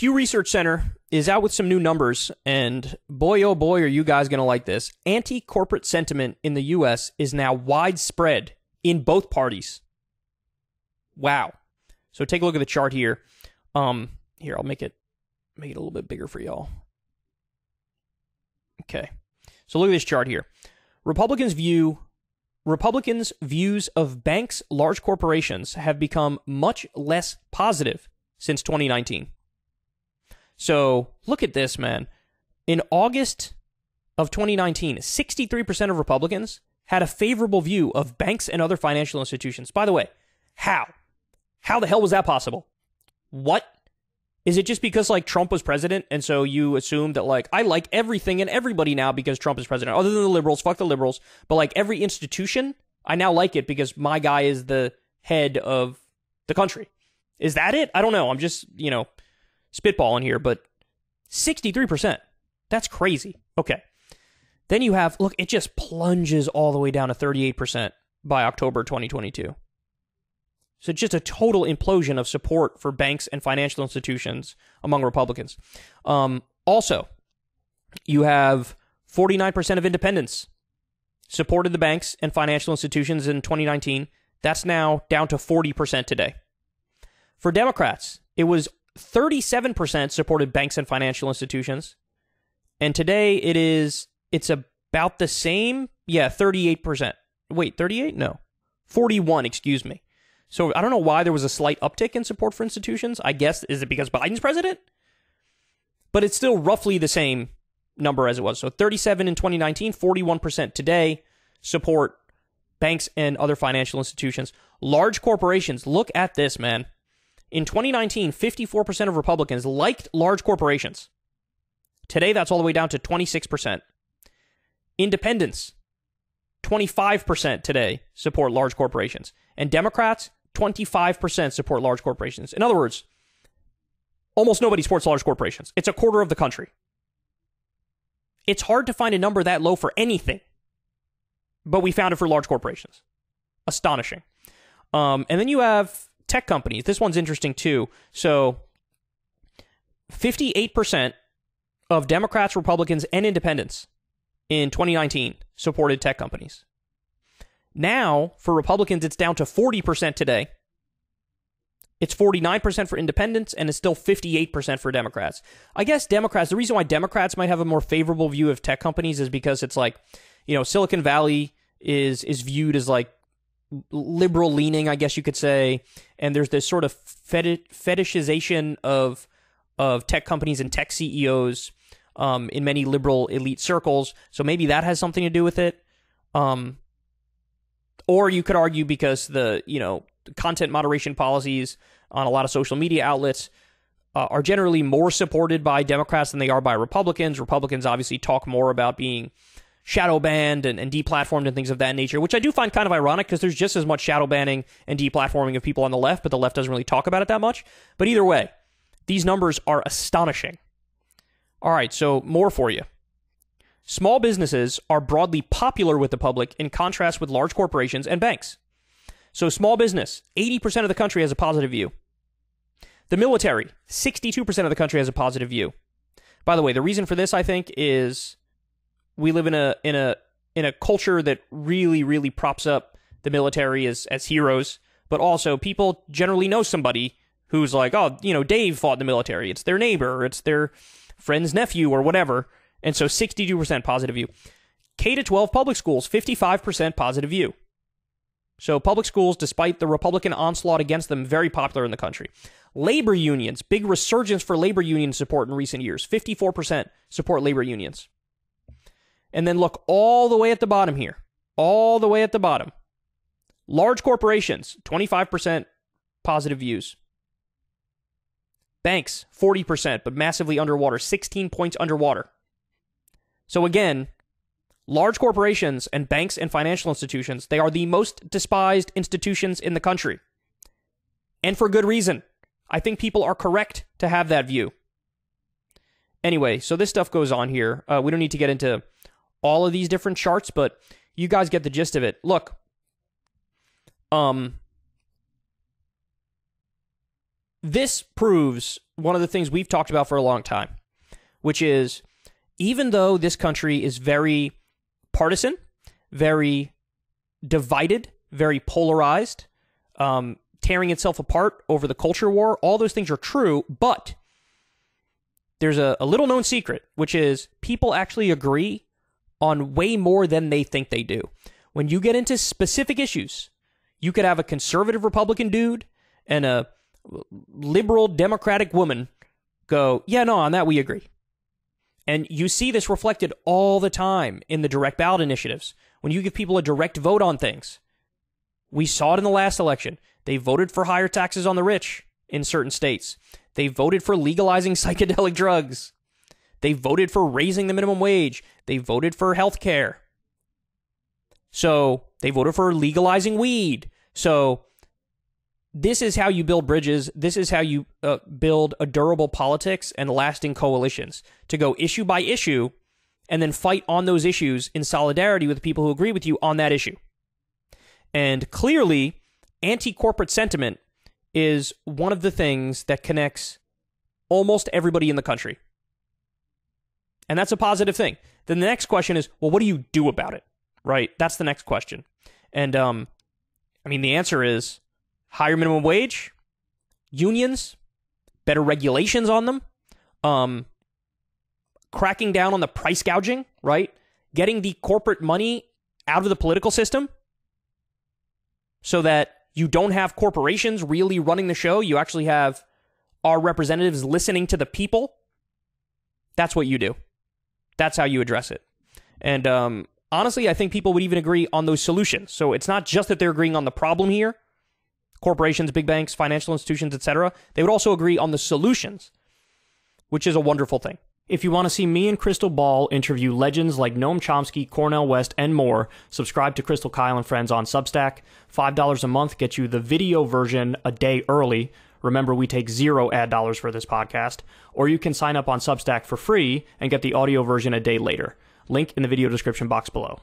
Pew Research Center is out with some new numbers, and boy, oh boy, are you guys going to like this. Anti-corporate sentiment in the U.S. is now widespread in both parties. Wow. So take a look at the chart here. Here, I'll make it a little bit bigger for y'all. Okay. So look at this chart here. Republicans' views of banks, large corporations have become much less positive since 2019. So look at this, man. In August of 2019, 63% of Republicans had a favorable view of banks and other financial institutions. By the way, how? How the hell was that possible? What? Is it just because, like, Trump was president, and so you assume that, like, I like everything and everybody now because Trump is president, other than the liberals, fuck the liberals, but, like, every institution, I now like it because my guy is the head of the country. Is that it? I don't know. I'm just, you know, spitballing here, but 63%. That's crazy. Okay. Then you have, look, it just plunges all the way down to 38% by October 2022. So just a total implosion of support for banks and financial institutions among Republicans. Also, you have 49% of independents supported the banks and financial institutions in 2019. That's now down to 40% today. For Democrats, it was 37% supported banks and financial institutions. And today it's about the same. Yeah, 38%. Wait, 38? No, 41, excuse me. So I don't know why there was a slight uptick in support for institutions. I guess, is it because Biden's president? But it's still roughly the same number as it was. So 37 in 2019, 41% today support banks and other financial institutions. Large corporations, look at this, man. In 2019, 54% of Republicans liked large corporations. Today, that's all the way down to 26%. Independents, 25% today support large corporations. And Democrats, 25% support large corporations. In other words, almost nobody supports large corporations. It's a quarter of the country. It's hard to find a number that low for anything, but we found it for large corporations. Astonishing. And then you have tech companies. This one's interesting too. So 58% of Democrats, Republicans, and independents in 2019 supported tech companies. Now, for Republicans, it's down to 40% today. It's 49% for independents, and it's still 58% for Democrats. I guess Democrats, the reason why Democrats might have a more favorable view of tech companies is because it's like, you know, Silicon Valley is viewed as like liberal-leaning, I guess you could say, and there's this sort of fetishization of tech companies and tech CEOs in many liberal elite circles, so maybe that has something to do with it. Or you could argue because the, you know, content moderation policies on a lot of social media outlets are generally more supported by Democrats than they are by Republicans. Republicans obviously talk more about being shadow banned and deplatformed and things of that nature, which I do find kind of ironic because there's just as much shadow banning and deplatforming of people on the left, but the left doesn't really talk about it that much. But either way, these numbers are astonishing. All right, so more for you. Small businesses are broadly popular with the public in contrast with large corporations and banks. So small business, 80% of the country has a positive view. The military, 62% of the country has a positive view. By the way, the reason for this, I think, is we live in a culture that really, really props up the military as heroes, but also people generally know somebody who's like, oh, you know, Dave fought in the military. It's their neighbor, or it's their friend's nephew, or whatever. And so 62% positive view. K-12 public schools, 55% positive view. So public schools, despite the Republican onslaught against them, very popular in the country. Labor unions, big resurgence for labor union support in recent years. 54% support labor unions. And then look all the way at the bottom here. All the way at the bottom. Large corporations, 25% positive views. Banks, 40%, but massively underwater, 16 points underwater. So again, large corporations and banks and financial institutions, they are the most despised institutions in the country. And for good reason. I think people are correct to have that view. Anyway, so this stuff goes on here. We don't need to get into all of these different charts, but you guys get the gist of it. Look, this proves one of the things we've talked about for a long time, which is even though this country is very partisan, very divided, very polarized, tearing itself apart over the culture war, all those things are true, but there's a little known secret, which is people actually agree on way more than they think they do. When you get into specific issues, you could have a conservative Republican dude and a liberal Democratic woman go, yeah, no, on that we agree. And you see this reflected all the time in the direct ballot initiatives. When you give people a direct vote on things, we saw it in the last election. They voted for higher taxes on the rich in certain states. They voted for legalizing psychedelic drugs. They voted for raising the minimum wage. They voted for health care. So they voted for legalizing weed. So this is how you build bridges. This is how you build a durable politics and lasting coalitions, to go issue by issue and then fight on those issues in solidarity with people who agree with you on that issue. And clearly, anti-corporate sentiment is one of the things that connects almost everybody in the country. And that's a positive thing. Then the next question is, well, what do you do about it? Right? That's the next question. And, I mean, the answer is higher minimum wage, unions, better regulations on them, cracking down on the price gouging, right? Getting the corporate money out of the political system so that you don't have corporations really running the show. You actually have our representatives listening to the people. That's what you do. That's how you address it. And honestly, I think people would even agree on those solutions. So it's not just that they're agreeing on the problem here. Corporations, big banks, financial institutions, etc. They would also agree on the solutions, which is a wonderful thing. If you want to see me and Crystal Ball interview legends like Noam Chomsky, Cornel West, and more, subscribe to Crystal Kyle and Friends on Substack. $5 a month gets you the video version a day early. Remember, we take zero ad dollars for this podcast. Or you can sign up on Substack for free and get the audio version a day later. Link in the video description box below.